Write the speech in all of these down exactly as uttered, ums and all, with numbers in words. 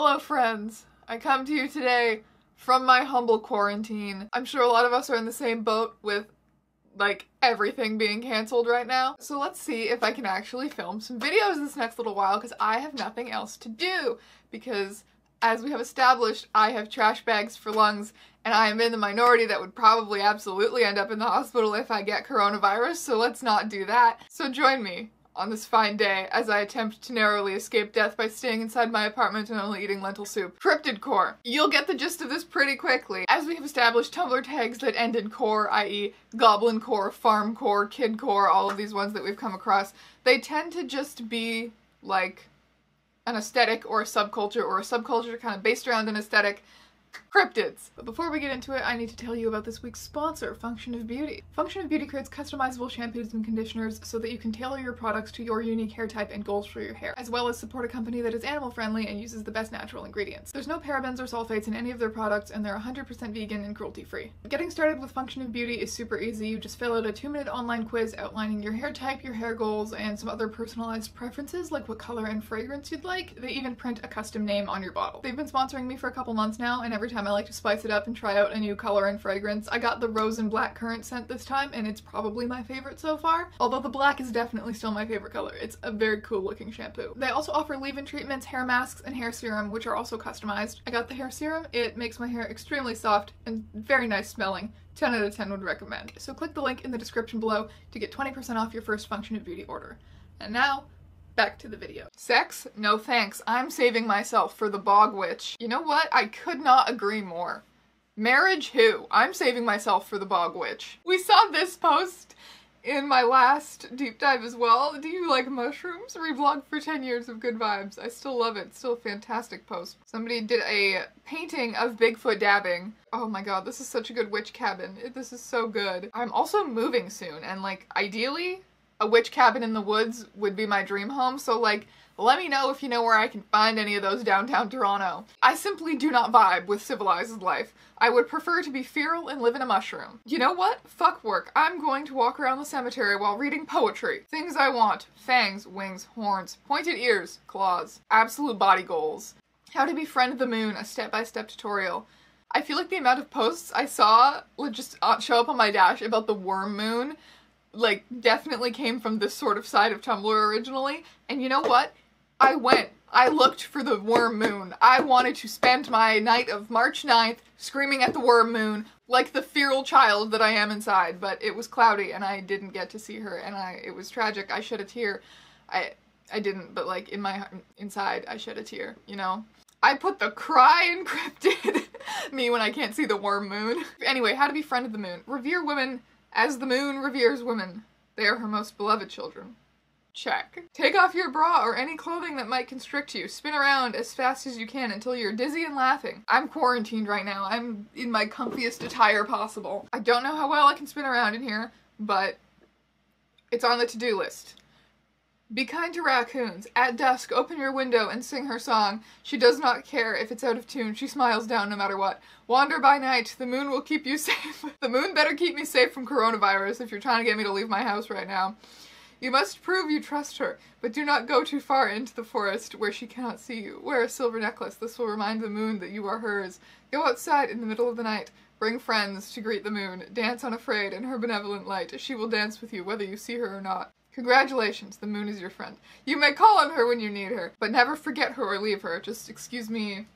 Hello friends, I come to you today from my humble quarantine. I'm sure a lot of us are in the same boat with like everything being canceled right now. So let's see if I can actually film some videos this next little while because I have nothing else to do because as we have established, I have trash bags for lungs and I am in the minority that would probably absolutely end up in the hospital if I get coronavirus, so let's not do that. So join me on this fine day as I attempt to narrowly escape death by staying inside my apartment and only eating lentil soup. Cryptidcore. You'll get the gist of this pretty quickly. As we have established, Tumblr tags that end in core, that is goblin core, farm core, kid core, all of these ones that we've come across, they tend to just be like an aesthetic or a subculture or a subculture kind of based around an aesthetic. Cryptids. But before we get into it, I need to tell you about this week's sponsor, Function of Beauty. Function of Beauty creates customizable shampoos and conditioners so that you can tailor your products to your unique hair type and goals for your hair, as well as support a company that is animal friendly and uses the best natural ingredients. There's no parabens or sulfates in any of their products and they're one hundred percent vegan and cruelty free. Getting started with Function of Beauty is super easy. You just fill out a two minute online quiz outlining your hair type, your hair goals, and some other personalized preferences like what color and fragrance you'd like. They even print a custom name on your bottle. They've been sponsoring me for a couple months now and every time I like to spice it up and try out a new color and fragrance. I got the rose and black currant scent this time and it's probably my favorite so far, although the black is definitely still my favorite color. It's a very cool looking shampoo. They also offer leave-in treatments, hair masks, and hair serum, which are also customized. I got the hair serum. It makes my hair extremely soft and very nice smelling. ten out of ten would recommend. So click the link in the description below to get twenty percent off your first Function of Beauty order. And now, back to the video. Sex? No thanks. I'm saving myself for the bog witch. You know what? I could not agree more. Marriage who? I'm saving myself for the bog witch. We saw this post in my last deep dive as well. Do you like mushrooms? Reblog for ten years of good vibes. I still love it. Still a fantastic post. Somebody did a painting of Bigfoot dabbing. Oh my god, this is such a good witch cabin. This is so good. I'm also moving soon and like ideally, a witch cabin in the woods would be my dream home, so like, let me know if you know where I can find any of those downtown Toronto. I simply do not vibe with civilized life. I would prefer to be feral and live in a mushroom. You know what? Fuck work. I'm going to walk around the cemetery while reading poetry. Things I want. Fangs, wings, horns, pointed ears, claws, absolute body goals. How to befriend the moon, a step-by-step tutorial. I feel like the amount of posts I saw would just show up on my dash about the worm moon like definitely came from this sort of side of Tumblr originally, and you know what? I went. I looked for the worm moon. I wanted to spend my night of March ninth screaming at the worm moon like the feral child that I am inside, but it was cloudy and I didn't get to see her and I it was tragic. I shed a tear. I I didn't, but like in my inside I shed a tear, you know? I put the cry encrypted me when I can't see the worm moon. Anyway, how to befriend the moon. Revere women as the moon reveres women. They are her most beloved children. Check. Take off your bra or any clothing that might constrict you. Spin around as fast as you can until you're dizzy and laughing. I'm quarantined right now. I'm in my comfiest attire possible. I don't know how well I can spin around in here, but it's on the to-do list. Be kind to raccoons. At dusk, open your window and sing her song. She does not care if it's out of tune. She smiles down no matter what. Wander by night. The moon will keep you safe. The moon better keep me safe from coronavirus if you're trying to get me to leave my house right now. You must prove you trust her, but do not go too far into the forest where she cannot see you. Wear a silver necklace. This will remind the moon that you are hers. Go outside in the middle of the night. Bring friends to greet the moon. Dance unafraid in her benevolent light. She will dance with you whether you see her or not. Congratulations, the moon is your friend. You may call on her when you need her, but never forget her or leave her. Just excuse me,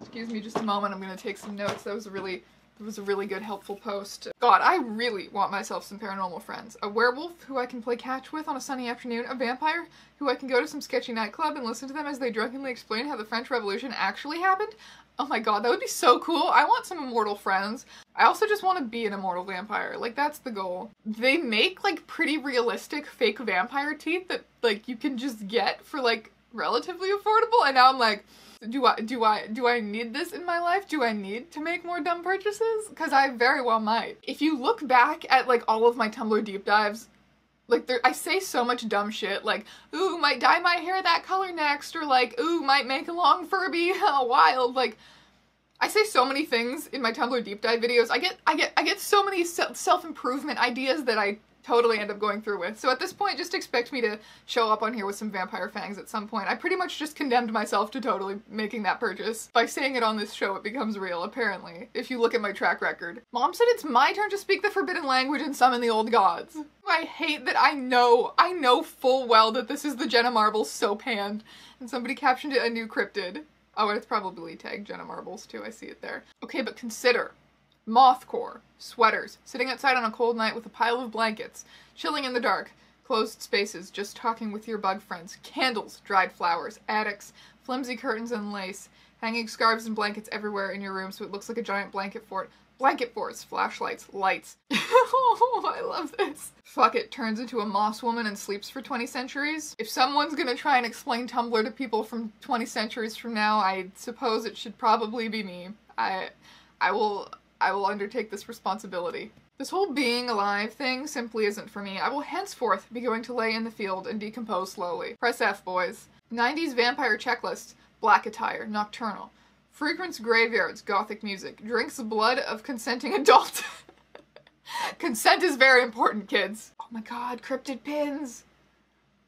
excuse me just a moment, I'm gonna take some notes. That was a really, that was a really good, helpful post. God, I really want myself some paranormal friends. A werewolf who I can play catch with on a sunny afternoon, a vampire who I can go to some sketchy nightclub and listen to them as they drunkenly explain how the French Revolution actually happened. Oh my god, that would be so cool. I want some immortal friends. I also just want to be an immortal vampire. Like, that's the goal. They make, like, pretty realistic fake vampire teeth that, like, you can just get for, like, relatively affordable. And now I'm like, do I, do I, do I need this in my life? Do I need to make more dumb purchases? Because I very well might. If you look back at, like, all of my Tumblr deep dives, like, there, I say so much dumb shit, like, ooh, might dye my hair that color next, or like, ooh, might make a long Furby a wild, like, I say so many things in my Tumblr deep dive videos. I get, I get, I get so many self-improvement ideas that I totally end up going through with. So at this point, just expect me to show up on here with some vampire fangs at some point. I pretty much just condemned myself to totally making that purchase. By saying it on this show, it becomes real, apparently, if you look at my track record. Mom said it's my turn to speak the forbidden language and summon the old gods. I hate that I know, I know full well that this is the Jenna Marbles soap hand, and somebody captioned it a new cryptid. Oh, and it's probably tagged Jenna Marbles too, I see it there. Okay, but consider. Mothcore, sweaters, sitting outside on a cold night with a pile of blankets, chilling in the dark, closed spaces, just talking with your bug friends, candles, dried flowers, attics, flimsy curtains and lace, hanging scarves and blankets everywhere in your room so it looks like a giant blanket fort, blanket forts, flashlights, lights. Oh, I love this. Fuck it, turns into a moss woman and sleeps for twenty centuries. If someone's gonna try and explain Tumblr to people from twenty centuries from now, I suppose it should probably be me. I, I will... I will undertake this responsibility. This whole being alive thing simply isn't for me. I will henceforth be going to lay in the field and decompose slowly. Press F, boys. nineties vampire checklist, black attire, nocturnal. Frequents graveyards, gothic music. Drinks blood of consenting adult. Consent is very important, kids. Oh my god, cryptid pins.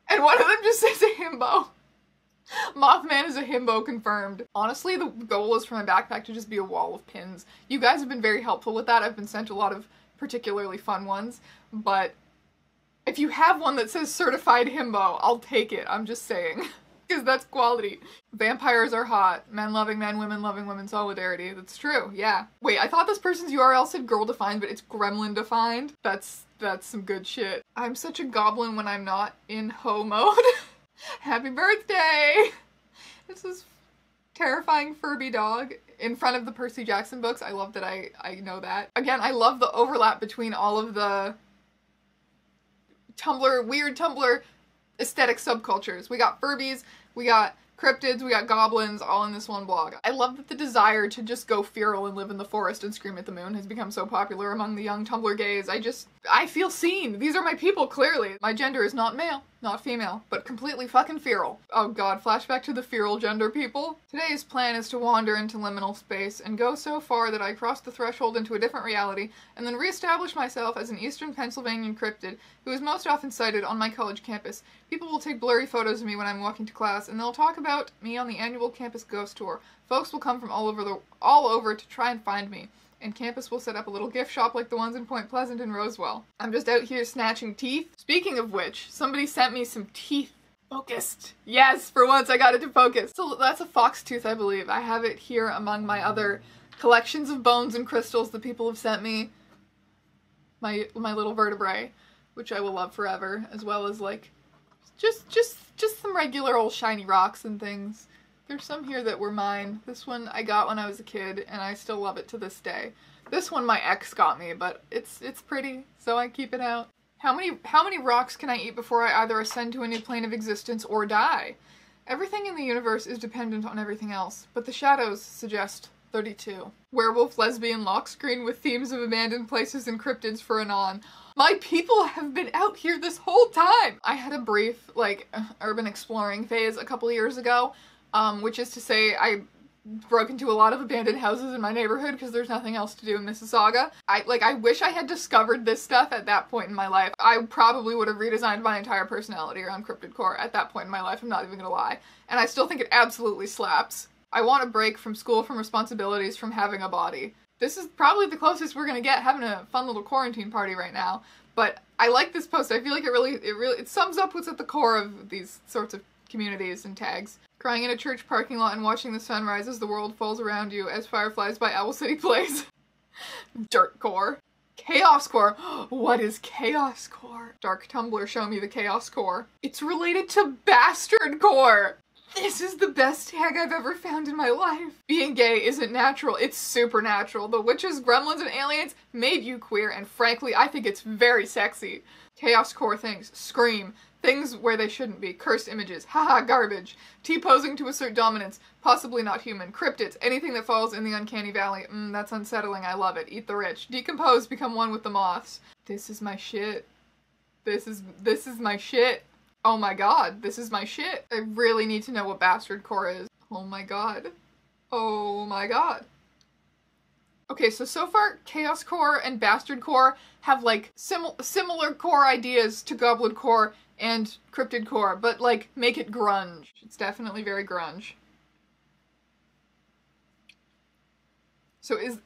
And one of them just says a himbo. Mothman is a himbo confirmed. Honestly, the goal is for my backpack to just be a wall of pins. You guys have been very helpful with that. I've been sent a lot of particularly fun ones, but if you have one that says certified himbo, I'll take it. I'm just saying. Because that's quality. Vampires are hot. Men loving men, women loving women, solidarity. That's true, yeah. Wait, I thought this person's U R L said girl defined, but it's gremlin defined. That's, that's some good shit. I'm such a goblin when I'm not in ho mode. Happy birthday! This is terrifying Furby dog in front of the Percy Jackson books. I love that I, I know that. Again, I love the overlap between all of the Tumblr, weird Tumblr aesthetic subcultures. We got Furbies, we got cryptids, we got goblins, all in this one blog. I love that the desire to just go feral and live in the forest and scream at the moon has become so popular among the young Tumblr gays. I just, I feel seen. These are my people, clearly. My gender is not male, not female, but completely fucking feral. Oh god, flashback to the feral gender people. Today's plan is to wander into liminal space and go so far that I cross the threshold into a different reality and then reestablish myself as an Eastern Pennsylvanian cryptid who is most often sighted on my college campus. People will take blurry photos of me when I'm walking to class and they'll talk about me on the annual campus ghost tour. Folks will come from all over the all over to try and find me, and campus will set up a little gift shop like the ones in Point Pleasant and Roswell. I'm just out here snatching teeth. Speaking of which, somebody sent me some teeth. Focused. Yes, for once I got it to focus. So that's a fox tooth, I believe. I have it here among my other collections of bones and crystals that people have sent me. My my little vertebrae, which I will love forever, as well as like Just, just, just some regular old shiny rocks and things. There's some here that were mine. This one I got when I was a kid, and I still love it to this day. This one my ex got me, but it's, it's pretty, so I keep it out. How many, how many rocks can I eat before I either ascend to a new plane of existence or die? Everything in the universe is dependent on everything else, but the shadows suggest thirty-two. Werewolf, lesbian, lock screen with themes of abandoned places and cryptids for anon. My people have been out here this whole time! I had a brief, like, urban exploring phase a couple years ago, um, which is to say I broke into a lot of abandoned houses in my neighborhood because there's nothing else to do in Mississauga. I, like, I wish I had discovered this stuff at that point in my life. I probably would have redesigned my entire personality around Cryptidcore at that point in my life, I'm not even gonna lie. And I still think it absolutely slaps. I want a break from school, from responsibilities, from having a body. This is probably the closest we're gonna get, having a fun little quarantine party right now, but I like this post. I feel like it really, it really, it sums up what's at the core of these sorts of communities and tags. Crying in a church parking lot and watching the sunrise as the world falls around you as Fireflies by Owl City plays. Dirtcore. Chaos Core. What is Chaos Core? Dark Tumblr, show me the Chaos Core. It's related to Bastard Core! This is the best tag I've ever found in my life. Being gay isn't natural, it's supernatural. The witches, gremlins, and aliens made you queer, and frankly, I think it's very sexy. Chaos core things, scream, things where they shouldn't be, cursed images, haha garbage, T-posing to assert dominance, possibly not human, cryptids, anything that falls in the uncanny valley, mmm, that's unsettling, I love it, eat the rich, decompose, become one with the moths. This is my shit. This is, this is my shit. Oh my god, this is my shit. I really need to know what Bastard Core is. Oh my god. Oh my god. Okay, so so far Chaos Core and Bastard Core have like sim similar core ideas to Goblin Core and Cryptid Core, but like make it grunge. It's definitely very grunge. So is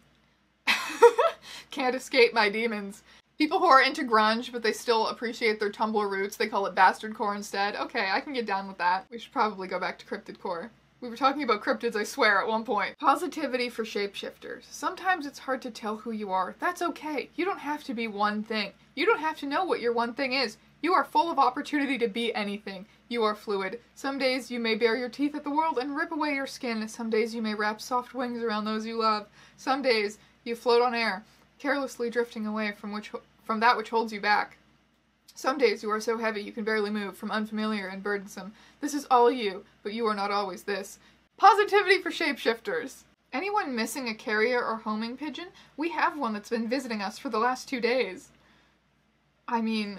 can't escape my demons. People who are into grunge, but they still appreciate their Tumblr roots, they call it Bastard Core instead. Okay, I can get down with that. We should probably go back to Cryptid Core. We were talking about cryptids, I swear, at one point. Positivity for shapeshifters. Sometimes it's hard to tell who you are. That's okay. You don't have to be one thing. You don't have to know what your one thing is. You are full of opportunity to be anything. You are fluid. Some days you may bare your teeth at the world and rip away your skin. Some days you may wrap soft wings around those you love. Some days you float on air, carelessly drifting away from which from that which holds you back. Some days you are so heavy you can barely move, from unfamiliar and burdensome. This is all you, but you are not always this. Positivity for shapeshifters! Anyone missing a carrier or homing pigeon? We have one that's been visiting us for the last two days. I mean,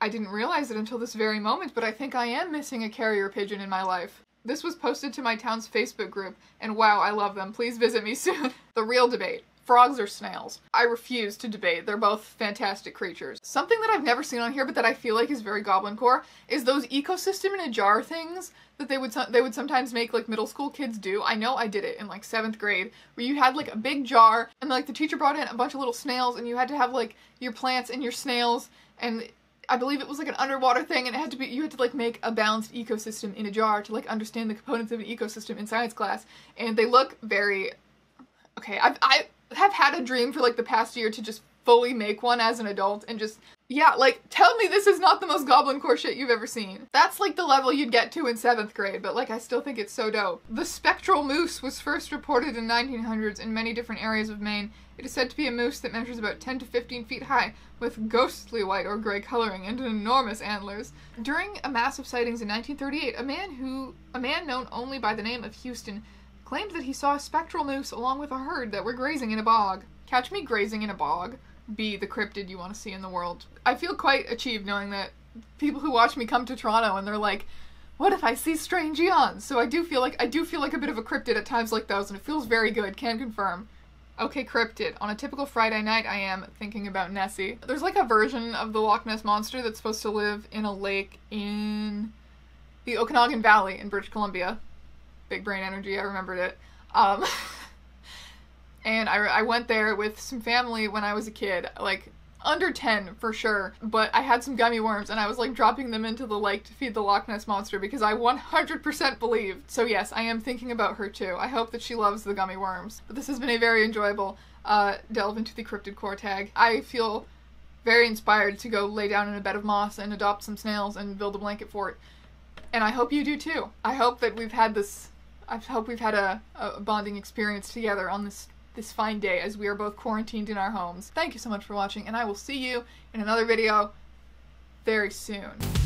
I didn't realize it until this very moment, but I think I am missing a carrier pigeon in my life. This was posted to my town's Facebook group, and wow, I love them. Please visit me soon. The real debate. Frogs or snails? I refuse to debate. They're both fantastic creatures. Something that I've never seen on here, but that I feel like is very Goblin Core, is those ecosystem in a jar things that they would they would sometimes make like middle school kids do. I know I did it in like seventh grade, where you had like a big jar, and like the teacher brought in a bunch of little snails, and you had to have like your plants and your snails, and I believe it was like an underwater thing, and it had to be you had to like make a balanced ecosystem in a jar to like understand the components of an ecosystem in science class, and they look very okay. I've I. have had a dream for like the past year to just fully make one as an adult and just, yeah, like, tell me this is not the most Goblin Core shit you've ever seen. That's like the level you'd get to in seventh grade, but like I still think it's so dope. The spectral moose was first reported in nineteen hundreds in many different areas of Maine. It is said to be a moose that measures about ten to fifteen feet high, with ghostly white or gray coloring and enormous antlers. During a mass of sightings in nineteen thirty-eight, a man who, a man known only by the name of Houston, claimed that he saw a spectral moose along with a herd that were grazing in a bog. Catch me grazing in a bog. Be the cryptid you want to see in the world. I feel quite achieved knowing that people who watch me come to Toronto and they're like, what if I see strange eons? So I do feel like I do feel like a bit of a cryptid at times like those, and it feels very good, can confirm. Okay, cryptid. On a typical Friday night, I am thinking about Nessie. There's like a version of the Loch Ness Monster that's supposed to live in a lake in the Okanagan Valley in British Columbia. Big brain energy, I remembered it. Um, and I, I went there with some family when I was a kid, like under ten for sure, but I had some gummy worms and I was like dropping them into the lake to feed the Loch Ness Monster because I one hundred percent believed. So yes, I am thinking about her too. I hope that she loves the gummy worms. But this has been a very enjoyable uh, delve into the Cryptid Core tag. I feel very inspired to go lay down in a bed of moss and adopt some snails and build a blanket fort. And I hope you do too. I hope that we've had this I hope we've had a, a bonding experience together on this this fine day as we are both quarantined in our homes. Thank you so much for watching, and I will see you in another video very soon.